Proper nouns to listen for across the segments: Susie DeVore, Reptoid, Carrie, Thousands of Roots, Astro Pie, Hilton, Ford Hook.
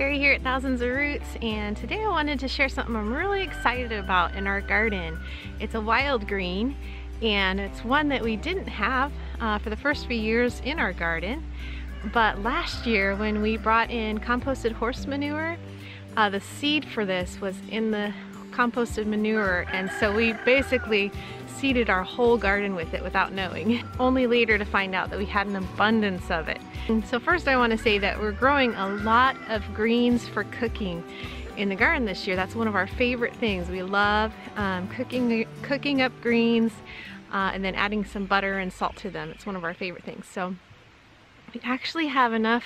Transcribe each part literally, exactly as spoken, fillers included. Carrie here at Thousands of Roots, and today I wanted to share something I'm really excited about in our garden. It's a wild green, and it's one that we didn't have uh, for the first few years in our garden, but last year when we brought in composted horse manure, uh, the seed for this was in the composted manure, and so we basically seeded our whole garden with it without knowing, only later to find out that we had an abundance of it. And so first I want to say that we're growing a lot of greens for cooking in the garden this year. That's one of our favorite things. We love um, cooking cooking up greens uh, and then adding some butter and salt to them. It's one of our favorite things. So we actually have enough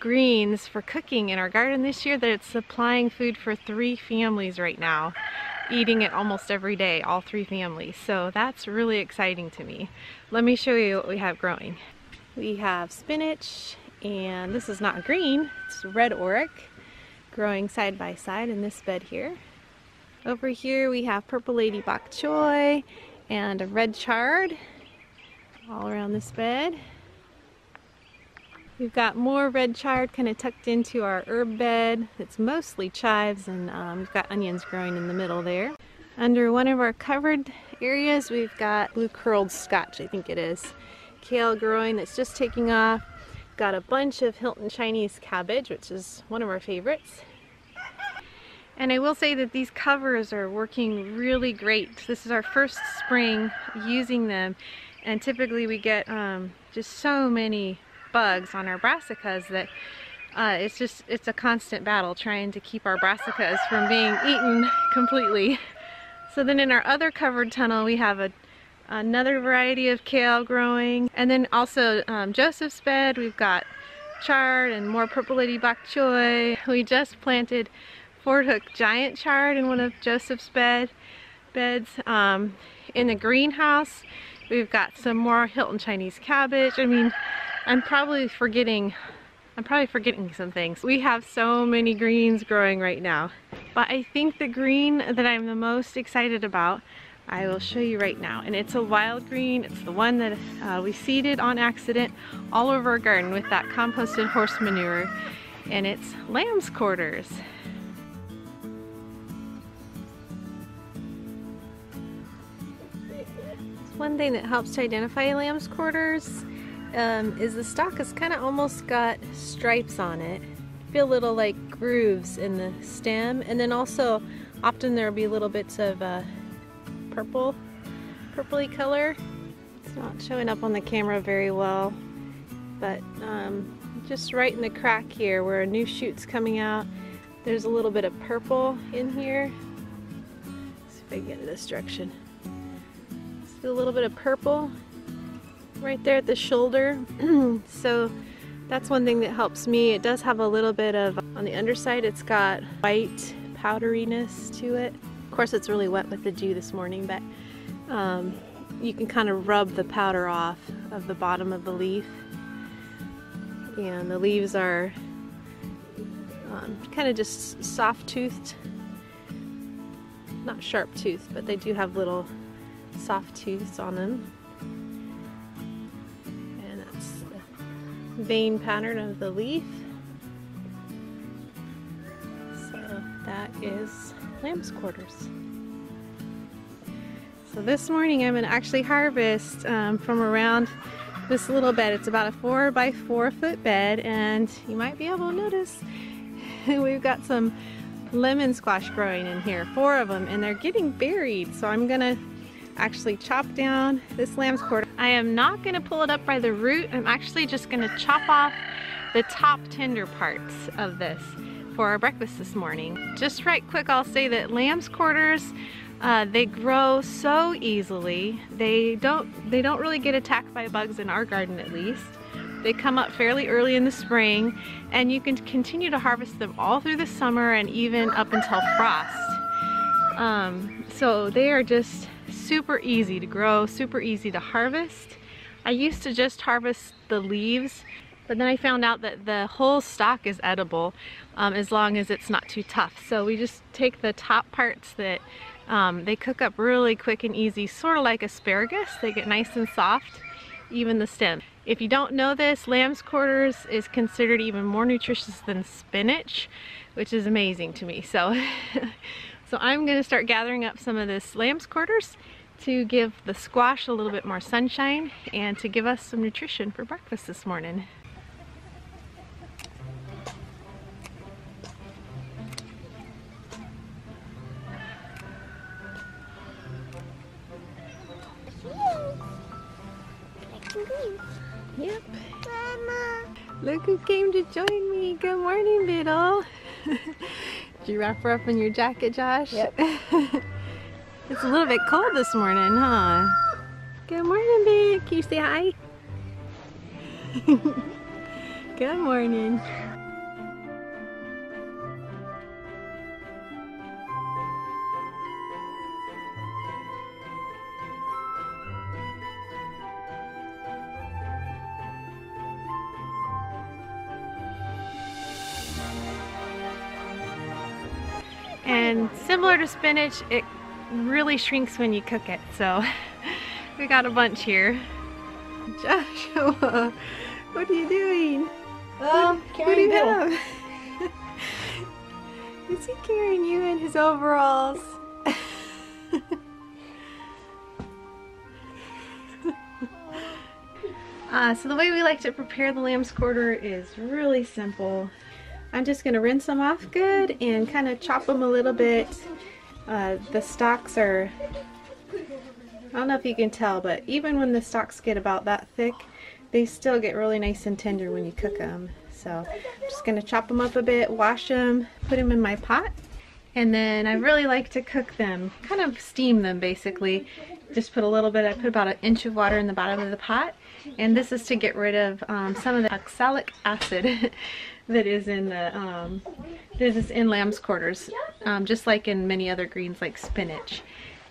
greens for cooking in our garden this year that it's supplying food for three families right now, eating it almost every day, all three families. So that's really exciting to me. Let me show you what we have growing. We have spinach, and this is not green, it's red auric, growing side by side in this bed here. Over here we have purple lady bok choy and a red chard all around this bed. We've got more red chard kind of tucked into our herb bed. It's mostly chives, and um, we've got onions growing in the middle there. Under one of our covered areas, we've got blue curled scotch, I think it is, kale growing that's just taking off. Got a bunch of Hilton Chinese cabbage, which is one of our favorites. And I will say that these covers are working really great. This is our first spring using them, and typically we get um, just so many bugs on our brassicas that uh, it's just it's a constant battle trying to keep our brassicas from being eaten completely. So then in our other covered tunnel we have a another variety of kale growing, and then also um, Joseph's bed we've got chard and more purple lady bok choy. We just planted Ford Hook giant chard in one of Joseph's bed beds. Um, in the greenhouse we've got some more Hilton Chinese cabbage. I mean, I'm probably forgetting, I'm probably forgetting some things. We have so many greens growing right now. But I think the green that I'm the most excited about, I will show you right now. And it's a wild green. It's the one that uh, we seeded on accident all over our garden with that composted horse manure. And it's lamb's quarters. One thing that helps to identify lamb's quarters Um, is the stalk has kind of almost got stripes on it. I feel little like grooves in the stem, and then also often there will be little bits of uh, purple, purpley color. It's not showing up on the camera very well, but um, just right in the crack here where a new shoot's coming out, there's a little bit of purple in here. Let's see if I can get in this direction. See a little bit of purple right there at the shoulder. So that's one thing that helps me. It does have a little bit of, on the underside it's got white powderiness to it. Of course it's really wet with the dew this morning, but um, you can kind of rub the powder off of the bottom of the leaf, and the leaves are um, kind of just soft toothed, not sharp toothed, but they do have little soft tooths on them. Vein pattern of the leaf. So that is lamb's quarters. So this morning I'm going to actually harvest um, from around this little bed. It's about a four by four foot bed, and you might be able to notice we've got some lemon squash growing in here, four of them, and they're getting buried. So I'm going to actually chop down this lamb's quarter. I am not going to pull it up by the root. I'm actually just going to chop off the top tender parts of this for our breakfast this morning. Just right quick, I'll say that lamb's quarters, uh, they grow so easily. They don't, they don't really get attacked by bugs in our garden, at least. They come up fairly early in the spring, and you can continue to harvest them all through the summer and even up until frost. Um, so they are just super easy to grow, super easy to harvest. I used to just harvest the leaves, but then I found out that the whole stalk is edible um, as long as it's not too tough. So we just take the top parts that um, they cook up really quick and easy, sort of like asparagus. They get nice and soft, even the stem. If you don't know this, lamb's quarters is considered even more nutritious than spinach, which is amazing to me. So, so I'm gonna start gathering up some of this lamb's quarters to give the squash a little bit more sunshine and to give us some nutrition for breakfast this morning. Yep. Mama. Look who came to join me. Good morning, Biddle. Did you wrap her up in your jacket, Josh? Yep. It's a little bit cold this morning, huh? Good morning, Big. Can you say hi? Good morning. And similar to spinach, it really shrinks when you cook it, so we got a bunch here. Joshua, what are you doing? Um, carrying him. Is he carrying you in his overalls? uh, so the way we like to prepare the lamb's quarter is really simple. I'm just going to rinse them off good and kind of chop them a little bit. Uh, the stalks are, I don't know if you can tell, but even when the stalks get about that thick, they still get really nice and tender when you cook them. So I'm just going to chop them up a bit, wash them, put them in my pot. And then I really like to cook them, kind of steam them basically. Just put a little bit, I put about an inch of water in the bottom of the pot. And this is to get rid of um, some of the oxalic acid that is in the um, this is in lamb's quarters, um, just like in many other greens like spinach.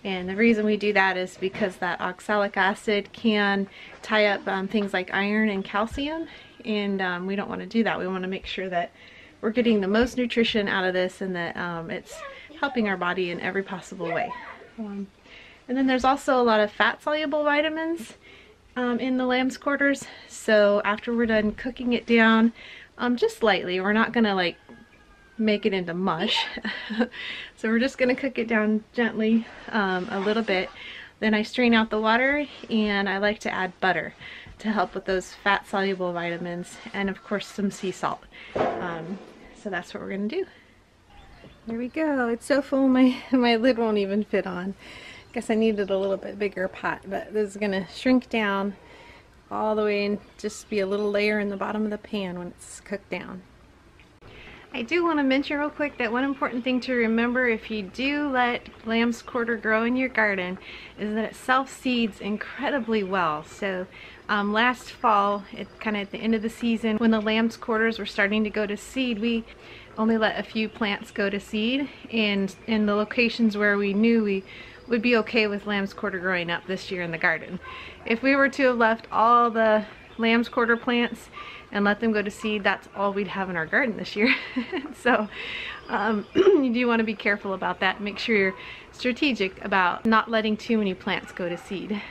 And the reason we do that is because that oxalic acid can tie up um, things like iron and calcium, and um, we don't want to do that. We want to make sure that we're getting the most nutrition out of this and that um, it's helping our body in every possible way. Um, and then there's also a lot of fat-soluble vitamins um, in the lamb's quarters, so after we're done cooking it down, Um, just lightly. We're not gonna like make it into mush. So we're just gonna cook it down gently um, a little bit. Then I strain out the water and I like to add butter to help with those fat soluble vitamins, and of course some sea salt. Um, so that's what we're gonna do. There we go. It's so full my, my lid won't even fit on. I guess I needed a little bit bigger pot, but this is gonna shrink down all the way and just be a little layer in the bottom of the pan when it's cooked down. I do want to mention real quick that one important thing to remember if you do let lamb's quarter grow in your garden is that it self-seeds incredibly well. So um, last fall, it kind of at the end of the season, when the lamb's quarters were starting to go to seed, we only let a few plants go to seed, and in the locations where we knew we would be okay with lamb's quarter growing up this year in the garden. If we were to have left all the lamb's quarter plants and let them go to seed, that's all we'd have in our garden this year. So um, you do want to be careful about that. Make sure you're strategic about not letting too many plants go to seed.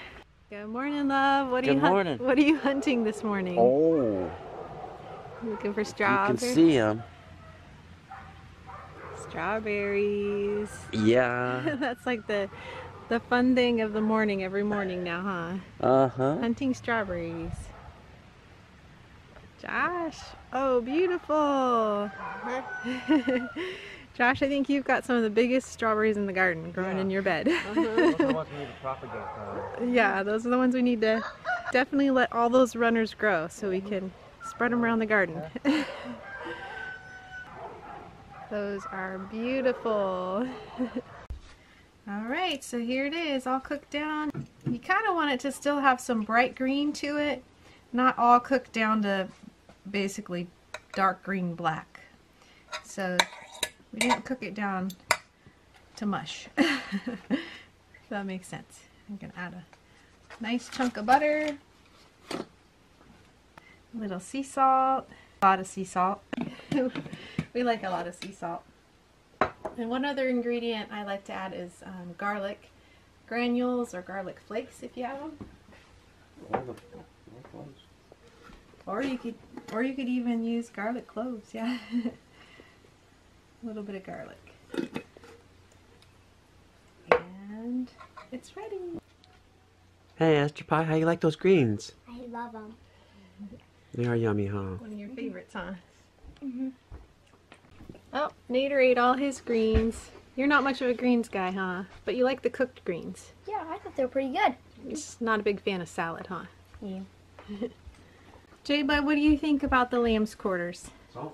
Good morning, love. What are, Good you, morning. What are you hunting this morning? Oh. Looking for strawberries. You can see them. Strawberries. Yeah. That's like the the fun thing of the morning every morning now, huh? Uh-huh. Hunting strawberries. Josh. Oh, beautiful. Uh-huh. Josh, I think you've got some of the biggest strawberries in the garden growing yeah. in your bed. Those are the ones we need to propagate. Yeah, those are the ones we need to definitely let all those runners grow so we can spread them around the garden. Yeah. Those are beautiful. All right, so here it is, all cooked down. You kind of want it to still have some bright green to it, not all cooked down to basically dark green black. So we didn't cook it down to mush. If that makes sense. I'm gonna add a nice chunk of butter, a little sea salt, a lot of sea salt. We like a lot of sea salt. And one other ingredient I like to add is um, garlic granules or garlic flakes if you have them. cloves. Or you could, or you could even use garlic cloves, yeah. A little bit of garlic. And it's ready. Hey, Astro Pie, how you like those greens? I love them. They are yummy, huh? One of your favorites, huh? Mm-hmm. Oh, Nader ate all his greens. You're not much of a greens guy, huh? But you like the cooked greens. Yeah, I thought they were pretty good. You're just not a big fan of salad, huh? Yeah. J-Bud, what do you think about the lamb's quarters? Oh.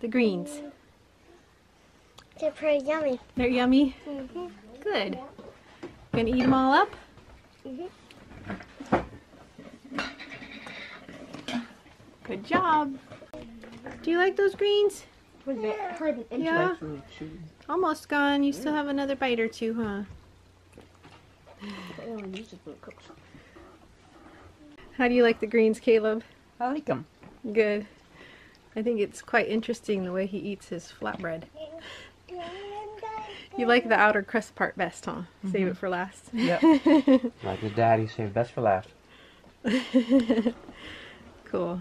The greens. Mm. They're pretty yummy. They're yummy? Mm-hmm. Good. Yeah. Gonna eat them all up? Mm-hmm. Good job. Do you like those greens? Yeah. Yeah. Almost gone. You still have another bite or two, huh? How do you like the greens, Caleb? I like them. Good. I think it's quite interesting the way he eats his flatbread. You like the outer crust part best, huh? Mm-hmm. Save it for last. Yep. Like his daddy, saved best for last. Cool.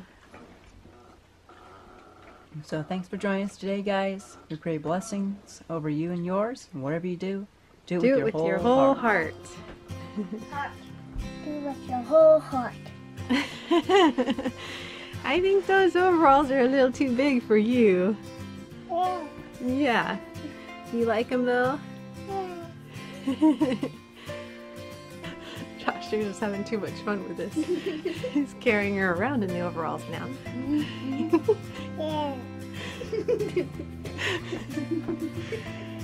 So thanks for joining us today, guys. We pray blessings over you and yours. And whatever you do, do it do with, your, with whole your whole heart. heart. Do it with your whole heart. I think those overalls are a little too big for you. Yeah. Yeah. You like them, though? Yeah. Josh, you're just having too much fun with this. He's carrying her around in the overalls now. Yeah.